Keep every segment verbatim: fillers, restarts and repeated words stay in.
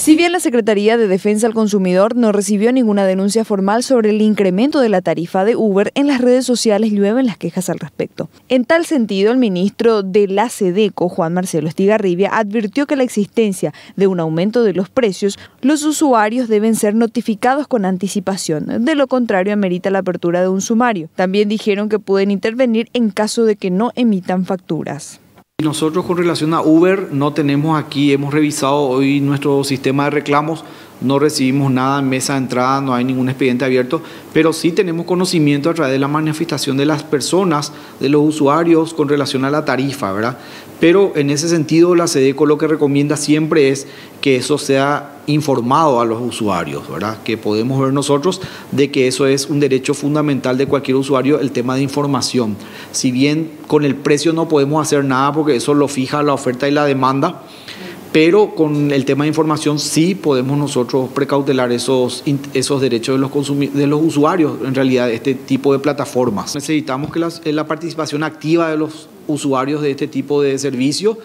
Si bien la Secretaría de Defensa al Consumidor no recibió ninguna denuncia formal sobre el incremento de la tarifa de Uber, en las redes sociales llueven las quejas al respecto. En tal sentido, el ministro de la SEDECO, Juan Marcelo Estigarribia, advirtió que la existencia de un aumento de los precios, los usuarios deben ser notificados con anticipación, de lo contrario amerita la apertura de un sumario. También dijeron que pueden intervenir en caso de que no emitan facturas. Nosotros con relación a Uber no tenemos aquí, hemos revisado hoy nuestro sistema de reclamos, no recibimos nada en mesa de entrada, no hay ningún expediente abierto, pero sí tenemos conocimiento a través de la manifestación de las personas, de los usuarios con relación a la tarifa, ¿verdad? Pero en ese sentido la SEDECO lo que recomienda siempre es que eso sea informado a los usuarios, ¿verdad? Que podemos ver nosotros de que eso es un derecho fundamental de cualquier usuario, el tema de información. Si bien con el precio no podemos hacer nada porque eso lo fija la oferta y la demanda, pero con el tema de información sí podemos nosotros precautelar esos, esos derechos de los, consumidores, de los usuarios, en realidad, de este tipo de plataformas. Necesitamos que las, la participación activa de los usuarios de este tipo de servicio,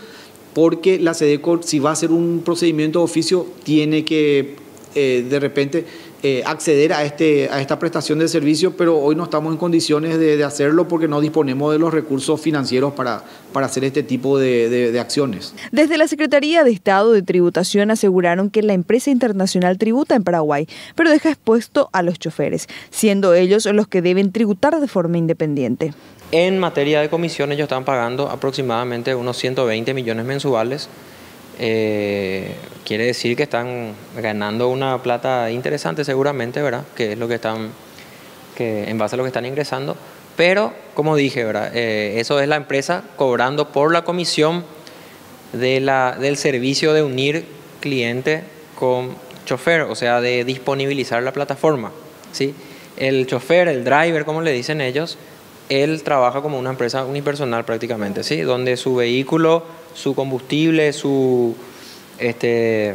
porque la SEDECO, si va a hacer un procedimiento de oficio, tiene que eh, de repente eh, acceder a, este, a esta prestación de servicio, pero hoy no estamos en condiciones de, de hacerlo porque no disponemos de los recursos financieros para, para hacer este tipo de, de, de acciones. Desde la Secretaría de Estado de Tributación aseguraron que la empresa internacional tributa en Paraguay, pero deja expuesto a los choferes, siendo ellos los que deben tributar de forma independiente. En materia de comisiones, ellos están pagando aproximadamente unos ciento veinte millones mensuales. Eh, quiere decir que están ganando una plata interesante seguramente, ¿verdad? Que es lo que están, que en base a lo que están ingresando. Pero, como dije, ¿verdad? Eh, eso es la empresa cobrando por la comisión de la, del servicio de unir cliente con chofer, o sea, de disponibilizar la plataforma, ¿sí? El chofer, el driver, como le dicen ellos, él trabaja como una empresa unipersonal prácticamente, ¿sí? Donde su vehículo, su combustible, su este,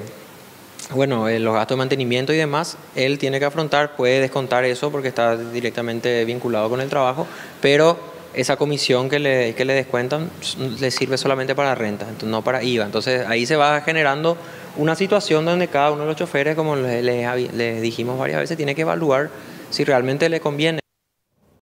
bueno, los gastos de mantenimiento y demás, él tiene que afrontar, puede descontar eso porque está directamente vinculado con el trabajo, pero esa comisión que le, que le descuentan le sirve solamente para renta, no para I V A. Entonces ahí se va generando una situación donde cada uno de los choferes, como les, les, les dijimos varias veces, tiene que evaluar si realmente le conviene.